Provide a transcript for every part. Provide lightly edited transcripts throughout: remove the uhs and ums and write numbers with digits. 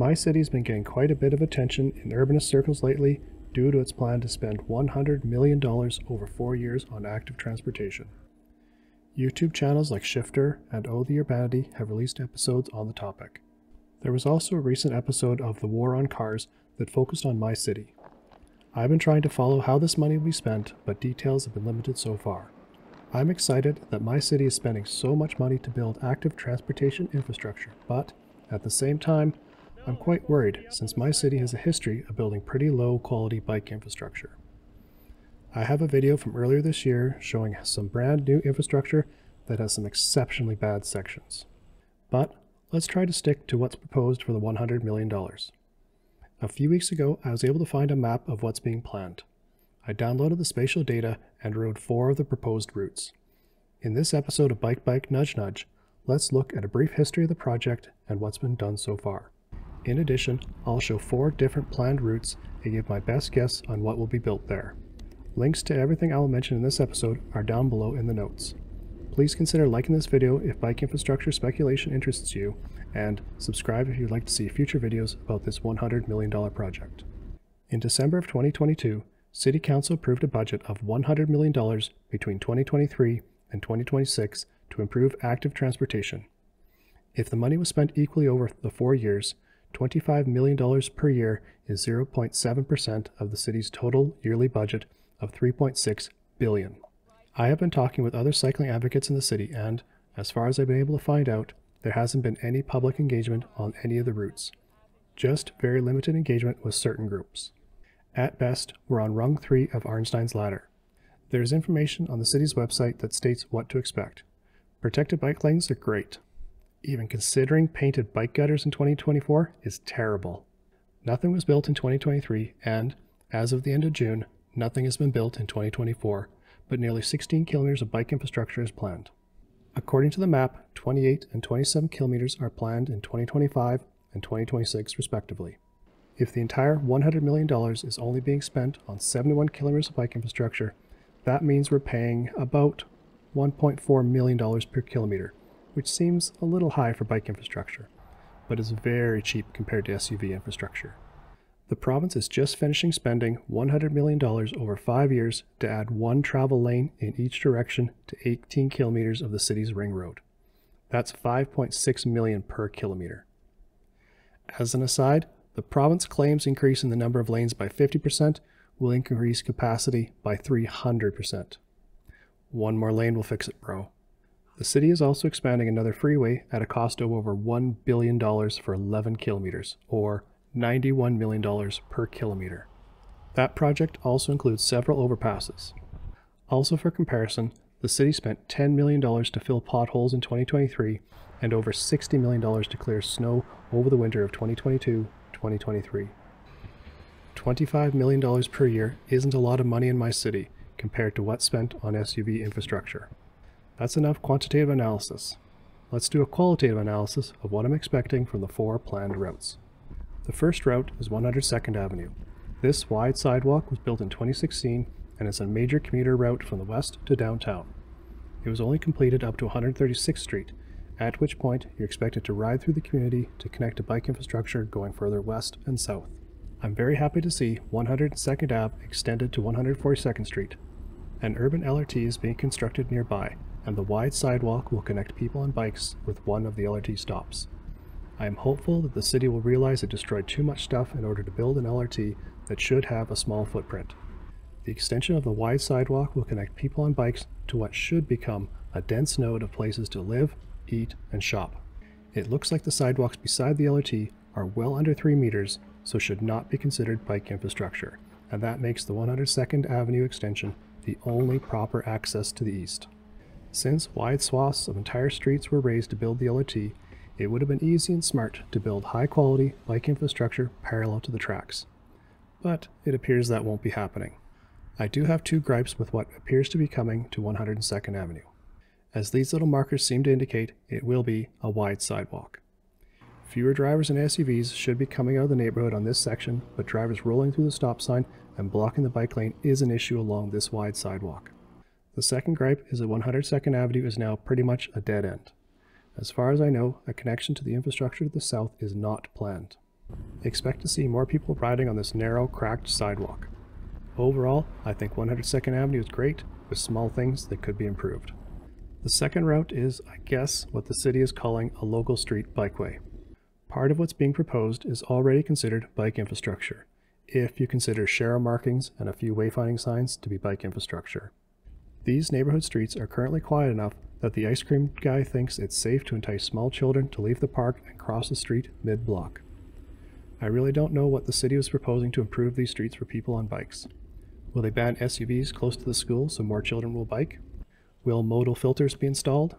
My city's been getting quite a bit of attention in urbanist circles lately due to its plan to spend $100 million over 4 years on active transportation. YouTube channels like Shifter and Oh the Urbanity have released episodes on the topic. There was also a recent episode of The War on Cars that focused on my city. I've been trying to follow how this money will be spent, but details have been limited so far. I'm excited that my city is spending so much money to build active transportation infrastructure, but at the same time, I'm quite worried since my city has a history of building pretty low quality bike infrastructure. I have a video from earlier this year showing some brand new infrastructure that has some exceptionally bad sections. But let's try to stick to what's proposed for the $100 million. A few weeks ago, I was able to find a map of what's being planned. I downloaded the spatial data and rode 4 of the proposed routes. In this episode of Bike Bike Nudge Nudge, let's look at a brief history of the project and what's been done so far. In addition, I'll show 4 different planned routes and give my best guess on what will be built there. Links to everything I will mention in this episode are down below in the notes. Please consider liking this video if bike infrastructure speculation interests you, and subscribe if you'd like to see future videos about this $100 million project. In December of 2022, City Council approved a budget of $100 million between 2023 and 2026 to improve active transportation. If the money was spent equally over the 4 years, $25 million per year is 0.7% of the city's total yearly budget of $3.6 billion. I have been talking with other cycling advocates in the city and, as far as I've been able to find out, there hasn't been any public engagement on any of the routes. Just very limited engagement with certain groups. At best, we're on rung 3 of Arnstein's ladder. There's information on the city's website that states what to expect. Protected bike lanes are great. Even considering painted bike gutters in 2024 is terrible. Nothing was built in 2023 and, as of the end of June, nothing has been built in 2024, but nearly 16 kilometers of bike infrastructure is planned. According to the map, 28 and 27 kilometers are planned in 2025 and 2026 respectively. If the entire $100 million is only being spent on 71 kilometers of bike infrastructure, that means we're paying about $1.4 million per kilometer, which seems a little high for bike infrastructure, but is very cheap compared to SUV infrastructure. The province is just finishing spending $100 million over 5 years to add 1 travel lane in each direction to 18 kilometers of the city's ring road. That's $5.6 million per kilometer. As an aside, the province claims increase in the number of lanes by 50% will increase capacity by 300%. 1 more lane will fix it, bro. The city is also expanding another freeway at a cost of over $1 billion for 11 kilometers, or $91 million per kilometer. That project also includes several overpasses. Also for comparison, the city spent $10 million to fill potholes in 2023 and over $60 million to clear snow over the winter of 2022-2023. $25 million per year isn't a lot of money in my city compared to what's spent on SUV infrastructure. That's enough quantitative analysis. Let's do a qualitative analysis of what I'm expecting from the 4 planned routes. The first route is 102 Avenue. This wide sidewalk was built in 2016 and is a major commuter route from the west to downtown. It was only completed up to 136th Street, at which point you're expected to ride through the community to connect to bike infrastructure going further west and south. I'm very happy to see 102 Ave extended to 142nd Street. An urban LRT is being constructed nearby, and the wide sidewalk will connect people on bikes with 1 of the LRT stops. I am hopeful that the city will realize it destroyed too much stuff in order to build an LRT that should have a small footprint. The extension of the wide sidewalk will connect people on bikes to what should become a dense node of places to live, eat, and shop. It looks like the sidewalks beside the LRT are well under 3 meters, so should not be considered bike infrastructure, and that makes the 102nd Avenue extension the only proper access to the east. Since wide swaths of entire streets were raised to build the LRT, it would have been easy and smart to build high-quality bike infrastructure parallel to the tracks. But it appears that won't be happening. I do have 2 gripes with what appears to be coming to 102nd Avenue. As these little markers seem to indicate, it will be a wide sidewalk. Fewer drivers and SUVs should be coming out of the neighborhood on this section, but drivers rolling through the stop sign and blocking the bike lane is an issue along this wide sidewalk. The second gripe is that 102nd Avenue is now pretty much a dead end. As far as I know, a connection to the infrastructure to the south is not planned. Expect to see more people riding on this narrow, cracked sidewalk. Overall, I think 102nd Avenue is great, with small things that could be improved. The second route is, I guess, what the city is calling a local street bikeway. Part of what's being proposed is already considered bike infrastructure, if you consider Shara markings and a few wayfinding signs to be bike infrastructure. These neighborhood streets are currently quiet enough that the ice cream guy thinks it's safe to entice small children to leave the park and cross the street mid-block. I really don't know what the city was proposing to improve these streets for people on bikes. Will they ban SUVs close to the school so more children will bike? Will modal filters be installed?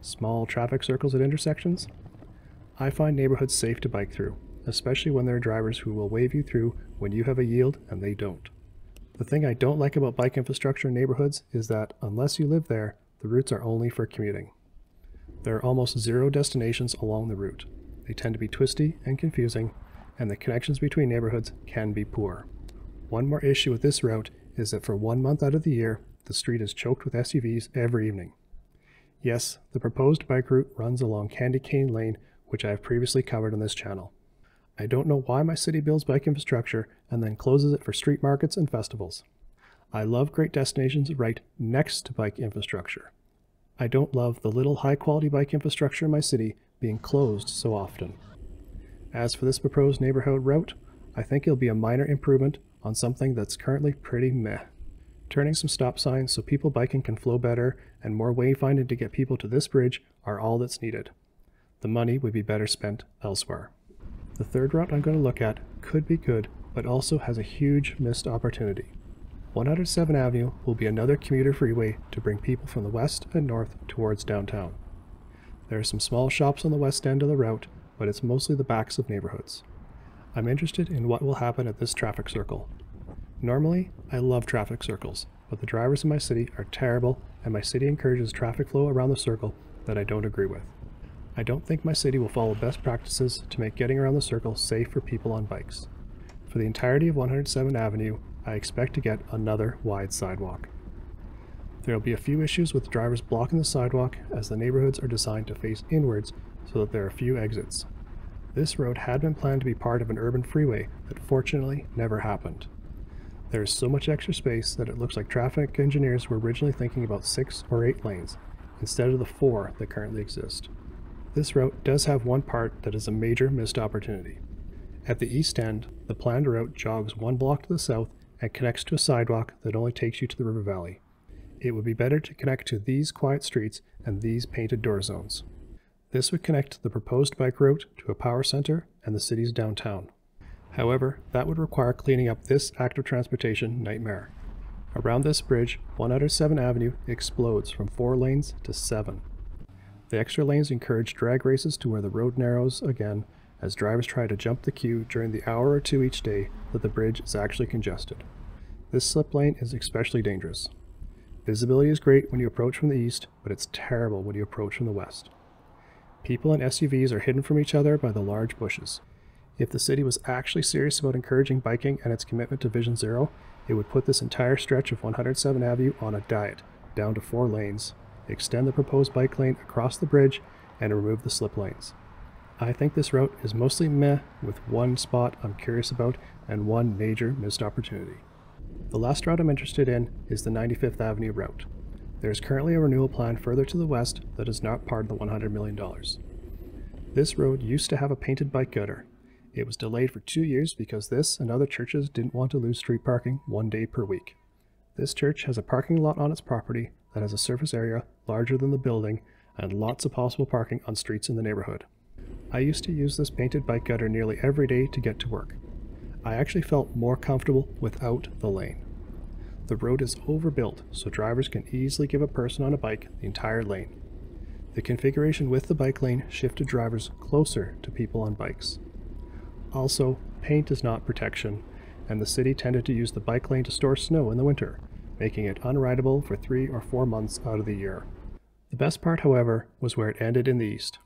Small traffic circles at intersections? I find neighborhoods safe to bike through, especially when there are drivers who will wave you through when you have a yield and they don't. The thing I don't like about bike infrastructure in neighborhoods is that, unless you live there, the routes are only for commuting. There are almost zero destinations along the route. They tend to be twisty and confusing, and the connections between neighborhoods can be poor. One more issue with this route is that for 1 month out of the year, the street is choked with SUVs every evening. Yes, the proposed bike route runs along Candy Cane Lane, which I have previously covered on this channel. I don't know why my city builds bike infrastructure and then closes it for street markets and festivals. I love great destinations right next to bike infrastructure. I don't love the little high-quality bike infrastructure in my city being closed so often. As for this proposed neighborhood route, I think it'll be a minor improvement on something that's currently pretty meh. Turning some stop signs so people biking can flow better and more wayfinding to get people to this bridge are all that's needed. The money would be better spent elsewhere. The third route I'm going to look at could be good, but also has a huge missed opportunity. 107 Avenue will be another commuter freeway to bring people from the west and north towards downtown. There are some small shops on the west end of the route, but it's mostly the backs of neighborhoods. I'm interested in what will happen at this traffic circle. Normally, I love traffic circles, but the drivers in my city are terrible, and my city encourages traffic flow around the circle that I don't agree with. I don't think my city will follow best practices to make getting around the circle safe for people on bikes. For the entirety of 107 Avenue, I expect to get another wide sidewalk. There will be a few issues with drivers blocking the sidewalk, as the neighborhoods are designed to face inwards so that there are few exits. This road had been planned to be part of an urban freeway that fortunately never happened. There is so much extra space that it looks like traffic engineers were originally thinking about 6 or 8 lanes, instead of the 4 that currently exist. This route does have one part that is a major missed opportunity. At the east end, the planned route jogs 1 block to the south and connects to a sidewalk that only takes you to the river valley. It would be better to connect to these quiet streets and these painted door zones. This would connect the proposed bike route to a power center and the city's downtown. However, that would require cleaning up this active transportation nightmare. Around this bridge, 107 Avenue explodes from 4 lanes to 7. The extra lanes encourage drag races to where the road narrows again, as drivers try to jump the queue during the hour or 2 each day that the bridge is actually congested. This slip lane is especially dangerous. Visibility is great when you approach from the east, but it's terrible when you approach from the west. People and SUVs are hidden from each other by the large bushes. If the city was actually serious about encouraging biking and its commitment to Vision Zero, it would put this entire stretch of 107 Avenue on a diet, down to 4 lanes, extend the proposed bike lane across the bridge, and remove the slip lanes. I think this route is mostly meh, with one spot I'm curious about and one major missed opportunity. The last route I'm interested in is the 95th Avenue route. There is currently a renewal plan further to the west that is not part of the $100 million. This road used to have a painted bike gutter. It was delayed for 2 years because this and other churches didn't want to lose street parking 1 day per week. This church has a parking lot on its property that has a surface area larger than the building and lots of possible parking on streets in the neighborhood. I used to use this painted bike gutter nearly every day to get to work. I actually felt more comfortable without the lane. The road is overbuilt, so drivers can easily give a person on a bike the entire lane. The configuration with the bike lane shifted drivers closer to people on bikes. Also, paint is not protection, and the city tended to use the bike lane to store snow in the winter, making it unrideable for 3 or 4 months out of the year. The best part, however, was where it ended in the east.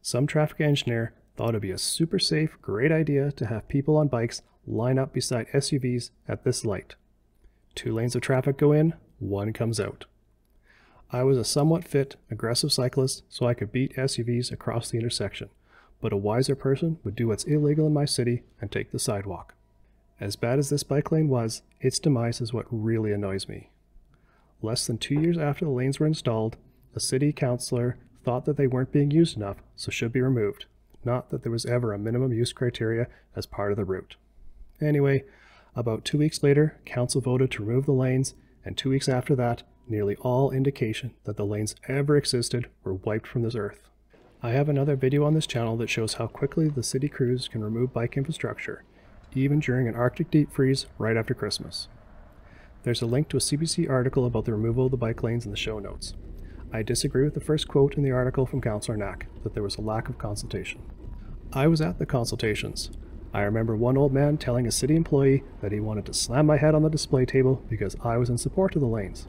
Some traffic engineer thought it'd be a super safe, great idea to have people on bikes line up beside SUVs at this light. 2 lanes of traffic go in, 1 comes out. I was a somewhat fit, aggressive cyclist, so I could beat SUVs across the intersection, but a wiser person would do what's illegal in my city and take the sidewalk. As bad as this bike lane was, its demise is what really annoys me. Less than 2 years after the lanes were installed, a city councillor thought that they weren't being used enough, so should be removed, not that there was ever a minimum use criteria as part of the route. Anyway, about 2 weeks later, council voted to remove the lanes, and 2 weeks after that, nearly all indication that the lanes ever existed were wiped from this earth. I have another video on this channel that shows how quickly the city crews can remove bike infrastructure, even during an Arctic deep freeze right after Christmas. There's a link to a CBC article about the removal of the bike lanes in the show notes. I disagree with the first quote in the article from Councillor Knack, that there was a lack of consultation. I was at the consultations. I remember one old man telling a city employee that he wanted to slam my head on the display table because I was in support of the lanes.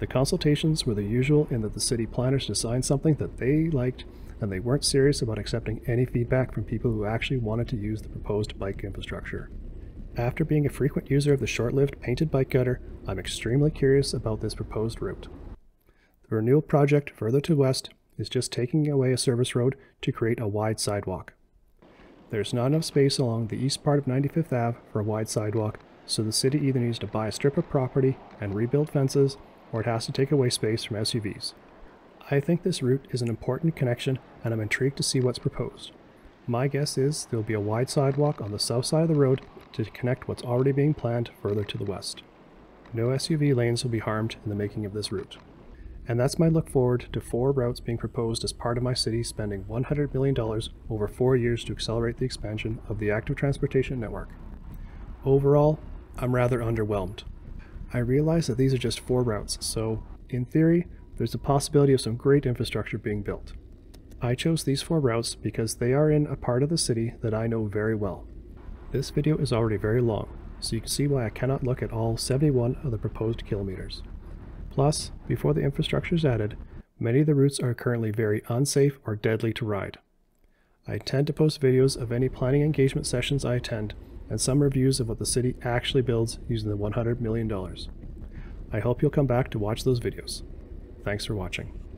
The consultations were the usual in that the city planners designed something that they liked, and they weren't serious about accepting any feedback from people who actually wanted to use the proposed bike infrastructure. After being a frequent user of the short-lived painted bike gutter, I'm extremely curious about this proposed route. The renewal project further to west is just taking away a service road to create a wide sidewalk. There's not enough space along the east part of 95th Ave for a wide sidewalk, so the city either needs to buy a strip of property and rebuild fences, or it has to take away space from SUVs. I think this route is an important connection, and I'm intrigued to see what's proposed. My guess is there'll be a wide sidewalk on the south side of the road to connect what's already being planned further to the west. No SUV lanes will be harmed in the making of this route. And that's my look forward to four routes being proposed as part of my city spending $100 million over 4 years to accelerate the expansion of the active transportation network. Overall, I'm rather underwhelmed. I realize that these are just four routes, so in theory, there's a possibility of some great infrastructure being built. I chose these four routes because they are in a part of the city that I know very well. This video is already very long, so you can see why I cannot look at all 71 of the proposed kilometers. Plus, before the infrastructure is added, many of the routes are currently very unsafe or deadly to ride. I tend to post videos of any planning engagement sessions I attend, and some reviews of what the city actually builds using the $100 million. I hope you'll come back to watch those videos. Thanks for watching.